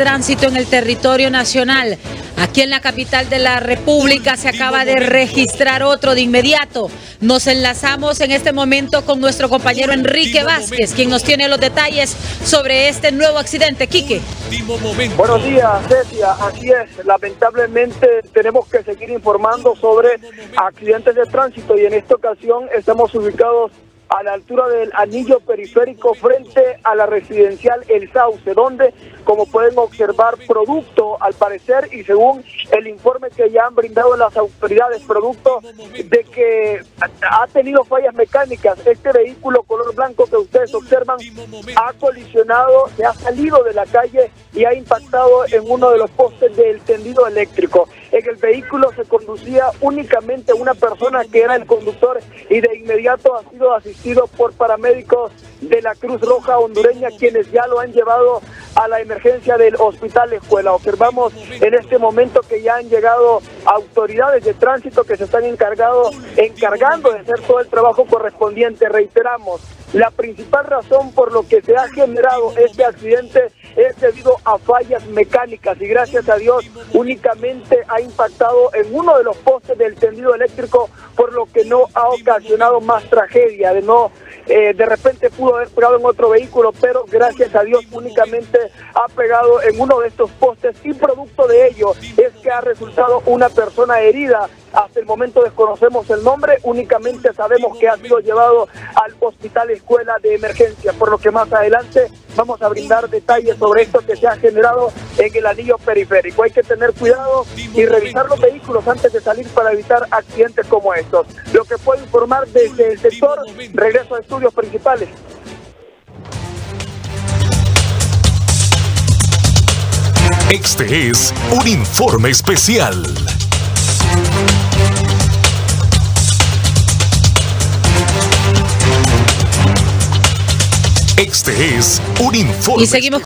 Tránsito en el territorio nacional. Aquí en la capital de la República se acaba de registrar otro de inmediato. Nos enlazamos en este momento con nuestro compañero Enrique Vázquez, quien nos tiene los detalles sobre este nuevo accidente. Quique. Buenos días, Cecilia. Así es, lamentablemente tenemos que seguir informando sobre accidentes de tránsito y en esta ocasión estamos ubicados a la altura del Anillo Periférico frente a la residencial El Sauce, donde, como pueden observar, producto, al parecer, y según el informe que ya han brindado las autoridades, producto de que ha tenido fallas mecánicas, este vehículo color blanco que ustedes observan ha colisionado, se ha salido de la calle y ha impactado en uno de los postes del tendido eléctrico. En el vehículo se conducía únicamente una persona que era el conductor y de inmediato ha sido asistido por paramédicos de la Cruz Roja Hondureña, quienes ya lo han llevado a la emergencia del hospital Escuela. Observamos en este momento que ya han llegado autoridades de tránsito que se están encargando de hacer todo el trabajo correspondiente. Reiteramos, la principal razón por lo que se ha generado este accidente es debido a fallas mecánicas y gracias a Dios únicamente ha impactado en uno de los postes del tendido eléctrico, por lo que no ha ocasionado más tragedia. De repente pudo haber pegado en otro vehículo, pero gracias a Dios únicamente ha pegado en uno de estos postes y producto de ello es que ha resultado una persona herida. Hasta el momento desconocemos el nombre, únicamente sabemos que ha sido llevado al hospital Escuela de emergencia, por lo que más adelante vamos a brindar detalles sobre esto que se ha generado en el Anillo Periférico. Hay que tener cuidado y revisar los vehículos antes de salir para evitar accidentes como estos. Lo que puedo informar desde el sector, regreso a estudios principales. Este es un informe especial. Este es un informe. Y seguimos.